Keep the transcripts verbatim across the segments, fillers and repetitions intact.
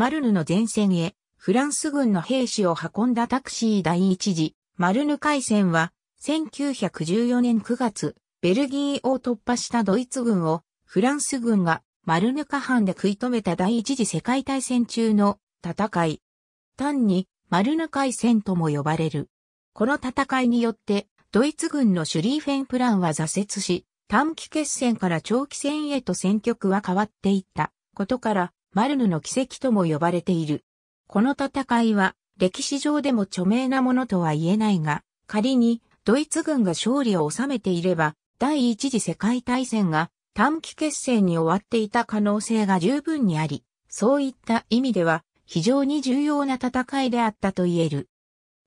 マルヌの前線へ、フランス軍の兵士を運んだタクシー第一次、マルヌ海戦は、せんきゅうひゃくじゅうよねんくがつ、ベルギーを突破したドイツ軍を、フランス軍がマルヌ河畔で食い止めた第一次世界大戦中の戦い。単に、マルヌ海戦とも呼ばれる。この戦いによって、ドイツ軍のシュリーフェンプランは挫折し、短期決戦から長期戦へと戦局は変わっていったことから、マルヌの奇跡とも呼ばれている。この戦いは、歴史上でも著名なものとは言えないが、仮にドイツ軍が勝利を収めていれば、第一次世界大戦が短期決戦に終わっていた可能性が十分にあり、そういった意味では、非常に重要な戦いであったと言える。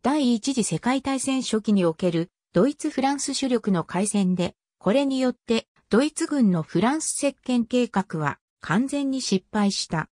第一次世界大戦初期におけるドイツ・フランス主力の海戦で、これによってドイツ軍のフランス接見計画は完全に失敗した。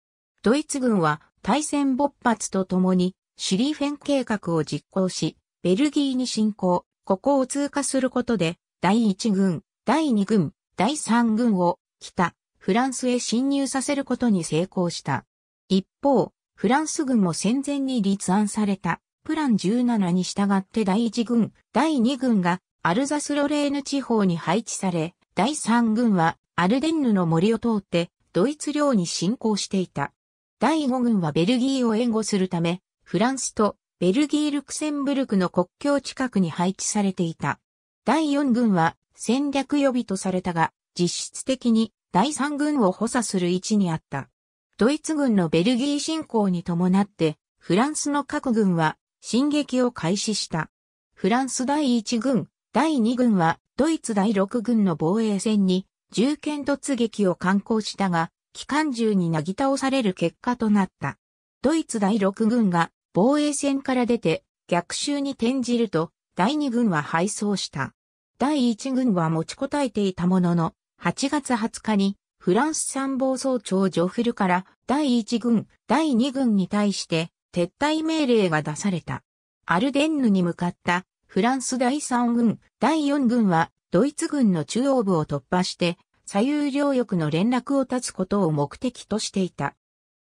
ドイツ軍は大戦勃発とともにシュリーフェン計画を実行し、ベルギーに侵攻、ここを通過することで、だいいちぐん、だいにぐん、だいさんぐんを北、フランスへ侵入させることに成功した。一方、フランス軍も戦前に立案されたプランじゅうななに従ってだいいちぐん、だいにぐんがアルザスロレーヌ地方に配置され、だいさんぐんはアルデンヌの森を通ってドイツ領に侵攻していた。だいごぐんはベルギーを援護するため、フランスとベルギー・ルクセンブルクの国境近くに配置されていた。だいよんぐんは戦略予備とされたが、実質的にだいさんぐんを補佐する位置にあった。ドイツ軍のベルギー侵攻に伴って、フランスの各軍は進撃を開始した。フランスだいいちぐん、だいにぐんはドイツだいろくぐんの防衛線に銃剣突撃を敢行したが、機関銃になぎ倒される結果となった。ドイツだいろくぐんが防衛線から出て逆襲に転じると、だいにぐんは敗走した。だいいちぐんは持ちこたえていたものの、はちがつはつかに、フランス参謀総長ジョフルからだいいちぐん、だいにぐんに対して撤退命令が出された。アルデンヌに向かったフランスだいさんぐん、だいよんぐんはドイツ軍の中央部を突破して左右両翼の連絡を断つことを目的としていた。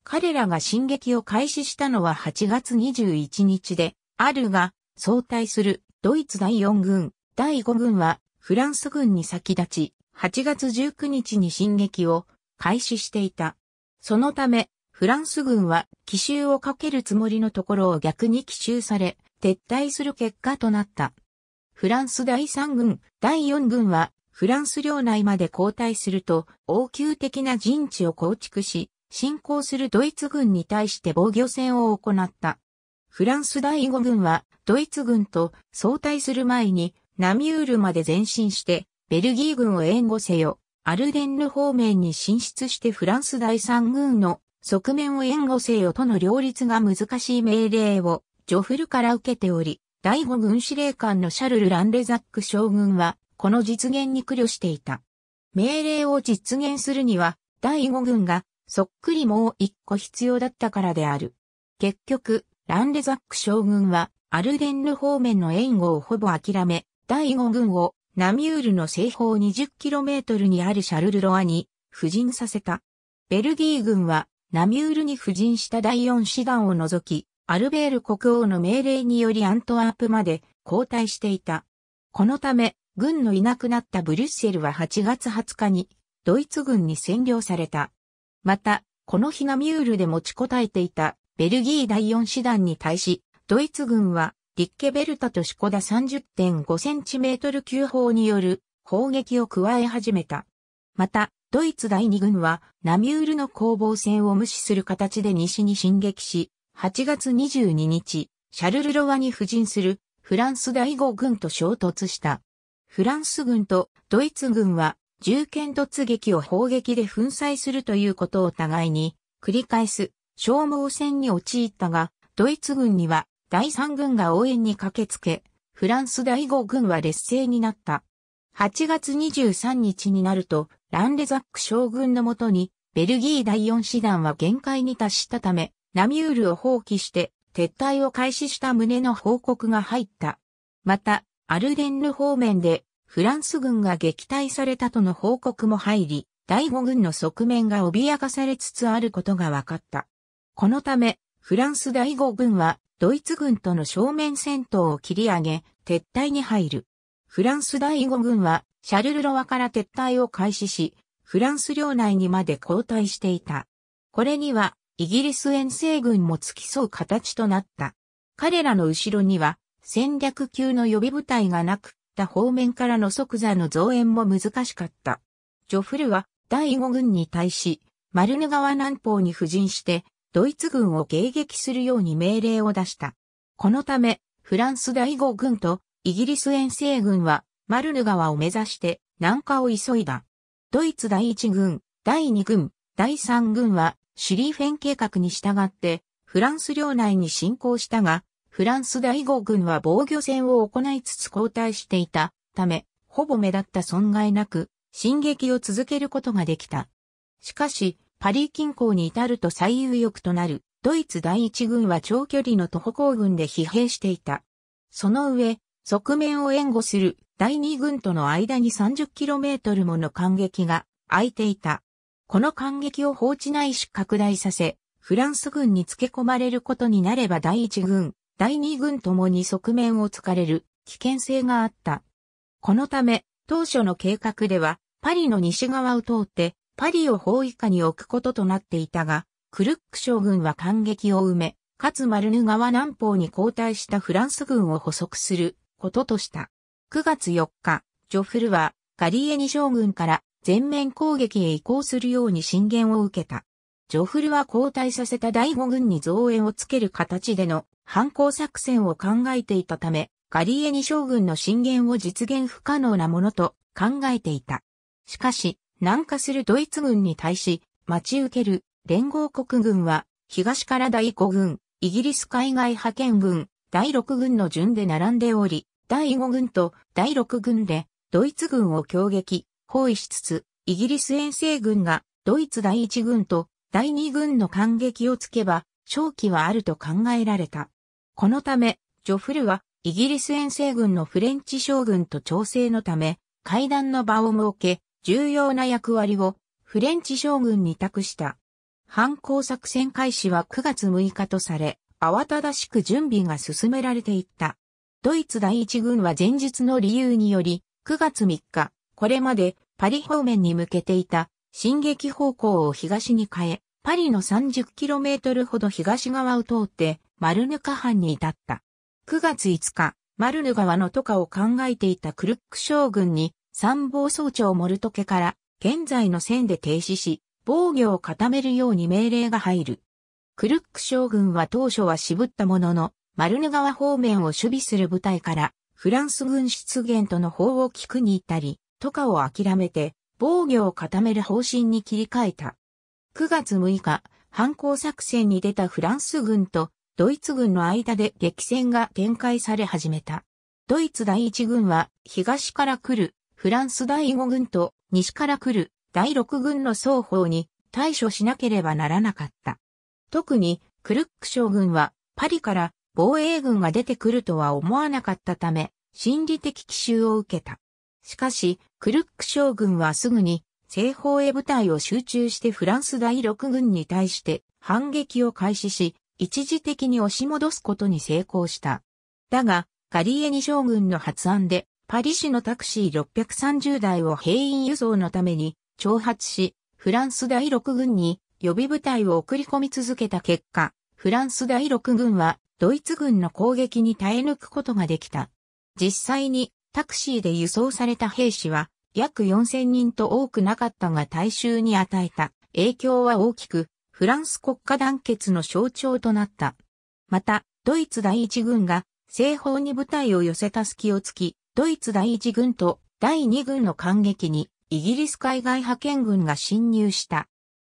彼らが進撃を開始したのははちがつにじゅういちにちであるが、相対するドイツだいよんぐん、だいごぐんはフランス軍に先立ち、はちがつじゅうくにちに進撃を開始していた。そのため、フランス軍は奇襲をかけるつもりのところを逆に奇襲され、撤退する結果となった。フランスだいさんぐん、だいよんぐんはフランス領内まで後退すると、応急的な陣地を構築し、侵攻するドイツ軍に対して防御戦を行った。フランスだいごぐんはドイツ軍と相対する前にナミュールまで前進して、ベルギー軍を援護せよ、アルデンヌ方面に進出してフランスだいさんぐんの側面を援護せよとの両立が難しい命令をジョフルから受けており、だいごぐん司令官のシャルル・ランレザック将軍はこの実現に苦慮していた。命令を実現するにはだいごぐんがそっくりもう一個必要だったからである。結局、ランレザック将軍はアルデンヌ方面の援護をほぼ諦め、だいごぐんをナミュールの西方 にじゅっキロメートル にあるシャルルロアに布陣させた。ベルギー軍はナミュールに布陣しただいよんしだんを除き、アルベール国王の命令によりアントワープまで後退していた。このため、軍のいなくなったブリュッセルははちがつはつかにドイツ軍に占領された。また、この日ナミュールで持ちこたえていたベルギーだいよんしだんに対し、ドイツ軍はリッケベルタとシュコダ さんじゅってんごセンチメートル 級砲による砲撃を加え始めた。また、ドイツだいにぐんはナミュールの攻防戦を無視する形で西に進撃し、はちがつにじゅうににち、シャルルロワに布陣するフランスだいごぐんと衝突した。フランス軍とドイツ軍は銃剣突撃を砲撃で粉砕するということを互いに繰り返す消耗戦に陥ったが、ドイツ軍にはだいさんぐんが応援に駆けつけ、フランスだいごぐんは劣勢になった。はちがつにじゅうさんにちになると、ランレザック将軍のもとに、ベルギーだいよんしだんは限界に達したため、ナミュールを放棄して、撤退を開始した旨の報告が入った。また、アルデンヌ方面で、フランス軍が撃退されたとの報告も入り、だいごぐんの側面が脅かされつつあることが分かった。このため、フランスだいご軍はドイツ軍との正面戦闘を切り上げ、撤退に入る。フランスだいご軍はシャルルロワから撤退を開始し、フランス領内にまで後退していた。これにはイギリス遠征軍も付き添う形となった。彼らの後ろには戦略級の予備部隊がなく、他方面からの即座の増援も難しかった。ジョフルはだいご軍に対し、マルヌ川南方に布陣して、ドイツ軍を迎撃するように命令を出した。このため、フランスだいご軍とイギリス遠征軍は、マルヌ川を目指して南下を急いだ。ドイツだいいち軍、だいに軍、だいさん軍は、シュリーフェン計画に従って、フランス領内に侵攻したが、フランスだいご軍は防御戦を行いつつ後退していたため、ほぼ目立った損害なく、進撃を続けることができた。しかし、パリ近郊に至ると最有力となるドイツだいいち軍は長距離の徒歩行軍で疲弊していた。その上、側面を援護するだいに軍との間に さんじゅっキロメートル もの間隙が空いていた。この間隙を放置ないし拡大させ、フランス軍に付け込まれることになればだいいち軍、だいに軍ともに側面を突かれる危険性があった。このため、当初の計画ではパリの西側を通って、パリを包囲下に置くこととなっていたが、クルック将軍は間隙を埋め、かつマルヌ川南方に後退したフランス軍を捕捉することとした。くがつよっか、ジョフルはガリエニ将軍から全面攻撃へ移行するように進言を受けた。ジョフルは後退させただいご軍に増援をつける形での反攻作戦を考えていたため、ガリエニ将軍の進言を実現不可能なものと考えていた。しかし、南下するドイツ軍に対し、待ち受ける連合国軍は、東からだいご軍、イギリス海外派遣軍、だいろく軍の順で並んでおり、だいご軍とだいろく軍で、ドイツ軍を強撃、包囲しつつ、イギリス遠征軍が、ドイツだいいち軍とだいに軍の間隙をつけば、勝機はあると考えられた。このため、ジョフルは、イギリス遠征軍のフレンチ将軍と調整のため、会談の場を設け、重要な役割をフレンチ将軍に託した。反攻作戦開始はくがつむいかとされ、慌ただしく準備が進められていった。ドイツだいいち軍は前述の理由により、くがつみっか、これまでパリ方面に向けていた進撃方向を東に変え、パリの さんじゅっキロメートル ほど東側を通ってマルヌ河畔に至った。くがついつか、マルヌ川の渡河を考えていたクルック将軍に、参謀総長モルトケから現在の線で停止し、防御を固めるように命令が入る。クルック将軍は当初は渋ったものの、マルヌ川方面を守備する部隊からフランス軍出現との報を聞くに至り、渡河を諦めて防御を固める方針に切り替えた。くがつむいか、反攻作戦に出たフランス軍とドイツ軍の間で激戦が展開され始めた。ドイツだいいち軍は東から来るフランスだいご軍と西から来るだいろく軍の双方に対処しなければならなかった。特にクルック将軍はパリから防衛軍が出てくるとは思わなかったため心理的奇襲を受けた。しかしクルック将軍はすぐに西方へ部隊を集中してフランスだいろく軍に対して反撃を開始し一時的に押し戻すことに成功した。だがガリエニ将軍の発案でパリ市のタクシーろっぴゃくさんじゅうだいを兵員輸送のために挑発し、フランスだいろく軍に予備部隊を送り込み続けた結果、フランスだいろく軍はドイツ軍の攻撃に耐え抜くことができた。実際にタクシーで輸送された兵士は約よんせんにんと多くなかったが大衆に与えた影響は大きく、フランス国家団結の象徴となった。また、ドイツだいいち軍が西方に部隊を寄せた隙を突き、ドイツだいいち軍とだいに軍の間隙にイギリス海外派遣軍が侵入した。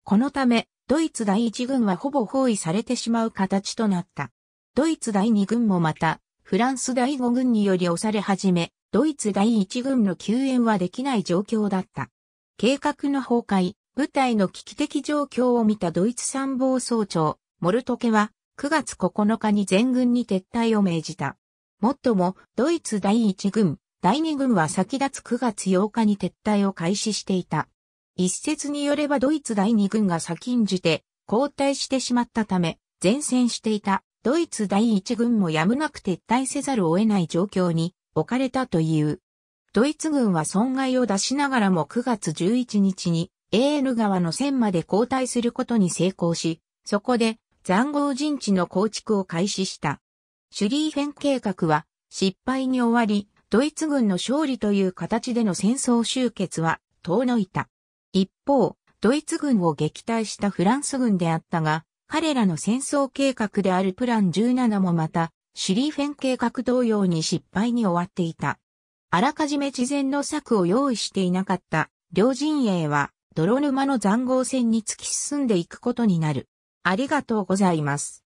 このためドイツだいいち軍はほぼ包囲されてしまう形となった。ドイツだいに軍もまたフランスだいご軍により押され始め、ドイツだいいち軍の救援はできない状況だった。計画の崩壊、部隊の危機的状況を見たドイツ参謀総長、モルトケはくがつここのかに全軍に撤退を命じた。もっとも、ドイツだいいち軍、だいに軍は先立つくがつようかに撤退を開始していた。一説によればドイツだいに軍が先んじて、後退してしまったため、善戦していたドイツ第一軍もやむなく撤退せざるを得ない状況に置かれたという。ドイツ軍は損害を出しながらもくがつじゅういちにちにエーヌ川の線まで後退することに成功し、そこで塹壕陣地の構築を開始した。シュリーフェン計画は失敗に終わり、ドイツ軍の勝利という形での戦争終結は遠のいた。一方、ドイツ軍を撃退したフランス軍であったが、彼らの戦争計画であるプランじゅうななもまた、シュリーフェン計画同様に失敗に終わっていた。あらかじめ事前の策を用意していなかった両陣営は泥沼の塹壕戦に突き進んでいくことになる。ありがとうございます。